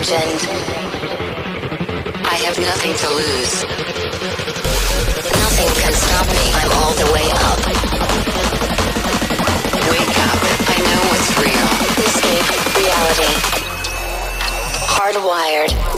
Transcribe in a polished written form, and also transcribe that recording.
legend. I have nothing to lose. Nothing can stop me. I'm all the way up. Wake up. I know what's real. Escape reality. Hardwired.